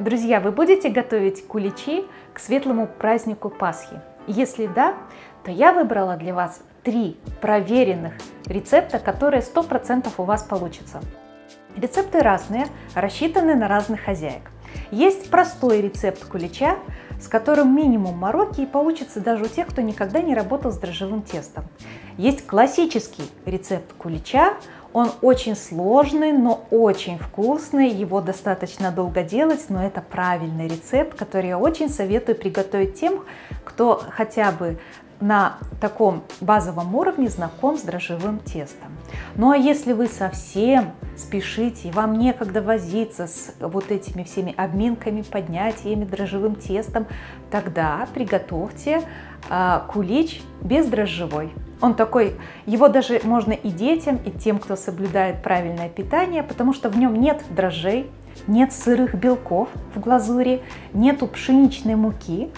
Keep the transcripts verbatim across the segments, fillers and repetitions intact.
Друзья, вы будете готовить куличи к светлому празднику Пасхи? Если да, то я выбрала для вас три проверенных рецепта, которые сто процентов у вас получатся. Рецепты разные, рассчитаны на разных хозяек. Есть простой рецепт кулича, с которым минимум мороки, и получится даже у тех, кто никогда не работал с дрожжевым тестом. Есть классический рецепт кулича, он очень сложный, но очень вкусный, его достаточно долго делать, но это правильный рецепт, который я очень советую приготовить тем, кто хотя бы на таком базовом уровне знаком с дрожжевым тестом. Ну а если вы совсем спешите и вам некогда возиться с вот этими всеми обминками, поднятиями, дрожжевым тестом, тогда приготовьте э, кулич бездрожжевой. Он такой, его даже можно и детям, и тем, кто соблюдает правильное питание, потому что в нем нет дрожжей, нет сырых белков в глазури, нету пшеничной муки,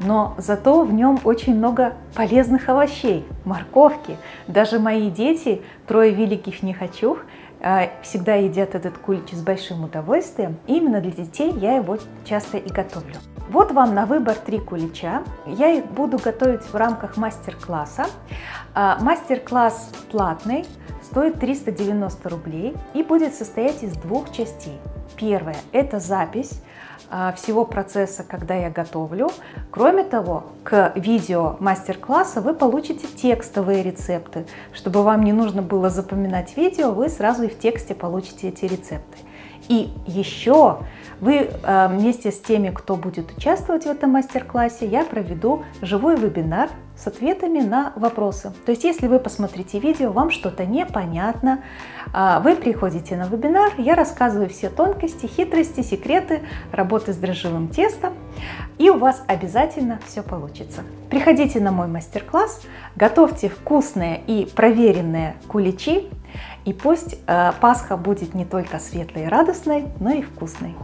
но зато в нем очень много полезных овощей, морковки. Даже мои дети, трое великих нехочух, всегда едят этот кулич с большим удовольствием. И именно для детей я его часто и готовлю. Вот вам на выбор три кулича. Я их буду готовить в рамках мастер-класса. Мастер-класс платный, стоит триста девяносто рублей и будет состоять из двух частей. Первое – это запись всего процесса, когда я готовлю. Кроме того, к видео мастер-класса вы получите текстовые рецепты. Чтобы вам не нужно было запоминать видео, вы сразу и в тексте получите эти рецепты. И еще вы вместе с теми, кто будет участвовать в этом мастер-классе, я проведу живой вебинар с ответами на вопросы. То есть, если вы посмотрите видео, вам что-то непонятно, вы приходите на вебинар, я рассказываю все тонкости, хитрости, секреты работы с дрожжевым тестом, и у вас обязательно все получится. Приходите на мой мастер-класс, готовьте вкусные и проверенные куличи, и пусть Пасха будет не только светлой и радостной, но и вкусной.